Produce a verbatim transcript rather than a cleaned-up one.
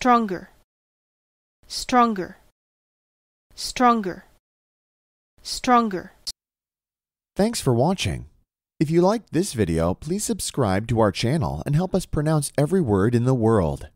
stronger, stronger, stronger, stronger. Thanks for watching. If you liked this video, please subscribe to our channel and help us pronounce every word in the world.